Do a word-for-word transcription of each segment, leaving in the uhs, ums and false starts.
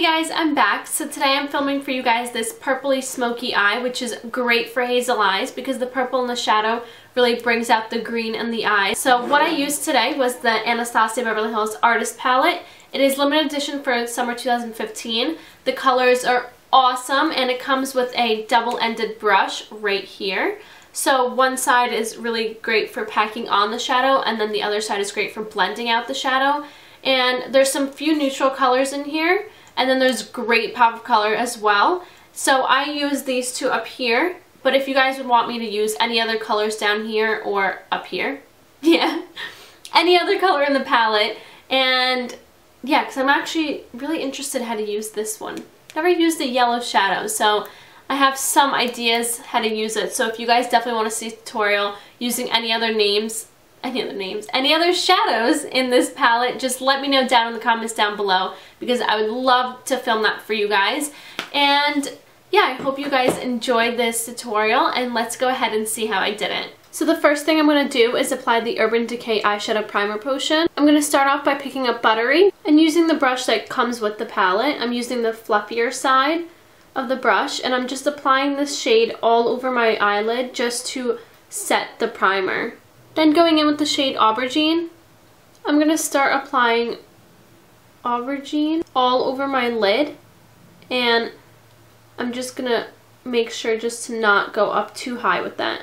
Hey guys, I'm back. So today I'm filming for you guys this purpley smoky eye, which is great for hazel eyes because the purple in the shadow really brings out the green in the eye. So what I used today was the Anastasia Beverly Hills Artist Palette. It is limited edition for summer two thousand fifteen. The colors are awesome and it comes with a double-ended brush right here. So one side is really great for packing on the shadow and then the other side is great for blending out the shadow. And there's some few neutral colors in here. And then there's great pop of color as well. So I use these two up here, but if you guys would want me to use any other colors down here or up here, yeah, any other color in the palette. And yeah, because I'm actually really interested how to use this one. Never used the yellow shadow, so I have some ideas how to use it. So if you guys definitely want to see a tutorial using any other names, any other names, any other shadows in this palette, just let me know down in the comments down below because I would love to film that for you guys. And yeah, I hope you guys enjoyed this tutorial and let's go ahead and see how I did it. So the first thing I'm going to do is apply the Urban Decay eyeshadow primer potion. I'm going to start off by picking up Buttery and using the brush that comes with the palette. I'm using the fluffier side of the brush and I'm just applying this shade all over my eyelid just to set the primer. Then going in with the shade Aubergine, I'm going to start applying Aubergine all over my lid. And I'm just going to make sure just to not go up too high with that.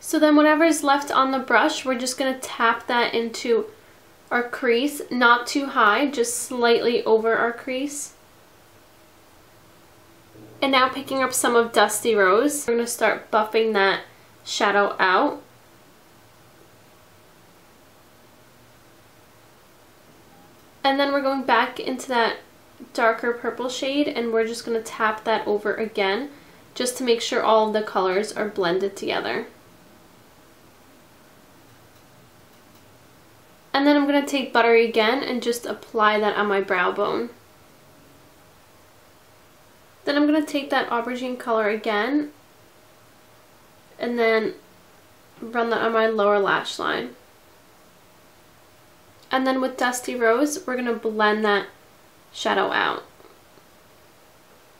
So then whatever is left on the brush, we're just going to tap that into our crease. Not too high, just slightly over our crease. And now picking up some of Dusty Rose, we're going to start buffing that shadow out. And then we're going back into that darker purple shade and we're just going to tap that over again just to make sure all the colors are blended together. And then I'm going to take Buttery again and just apply that on my brow bone. Then I'm going to take that Aubergine color again and then run that on my lower lash line. And then with Dusty Rose, we're going to blend that shadow out.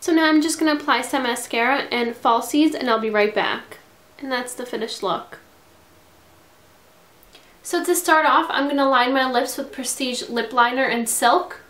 So now I'm just going to apply some mascara and falsies and I'll be right back. And that's the finished look. So to start off, I'm going to line my lips with Prestige Lip Liner and Silk.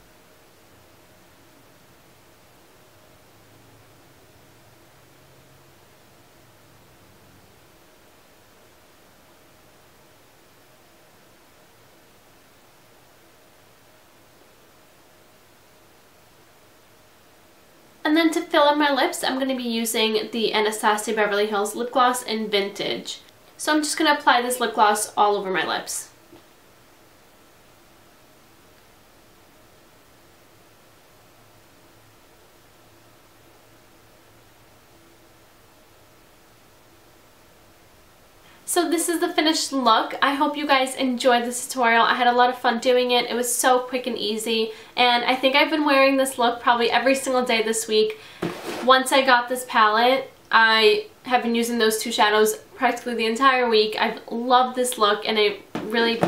And then to fill in my lips, I'm going to be using the Anastasia Beverly Hills Lip Gloss in Vintage. So I'm just going to apply this lip gloss all over my lips. So this is the finished look. I hope you guys enjoyed this tutorial. I had a lot of fun doing it. It was so quick and easy. And I think I've been wearing this look probably every single day this week. Once I got this palette, I have been using those two shadows practically the entire week. I've loved this look and it really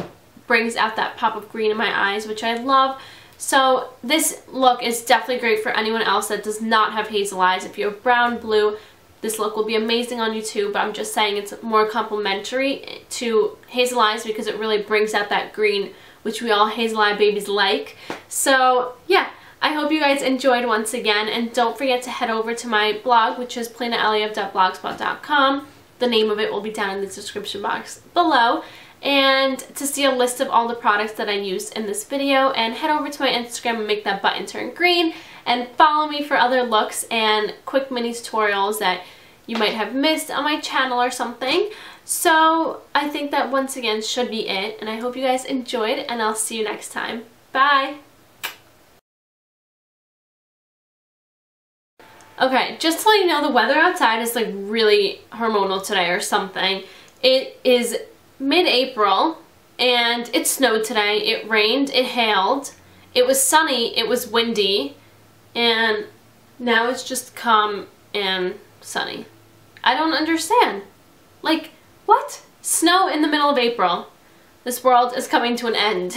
brings out that pop of green in my eyes, which I love. So this look is definitely great for anyone else that does not have hazel eyes. If you have brown, blue, this look will be amazing on YouTube, but I'm just saying it's more complimentary to hazel eyes because it really brings out that green, which we all hazel eye babies like. So yeah, I hope you guys enjoyed once again, and don't forget to head over to my blog, which is paulina alaiev dot blogspot dot com. The name of it will be down in the description box below, and to see a list of all the products that I used in this video. And head over to my Instagram and make that button turn green, and follow me for other looks and quick mini tutorials that you might have missed on my channel or something. So I think that once again should be it, and I hope you guys enjoyed, and I'll see you next time. Bye! Okay, just to let you know, the weather outside is like really hormonal today or something. It is mid-April and it snowed today, it rained, it hailed, it was sunny, it was windy, and now it's just calm and sunny. I don't understand. Like, what? Snow? in the middle of April. This world is coming to an end.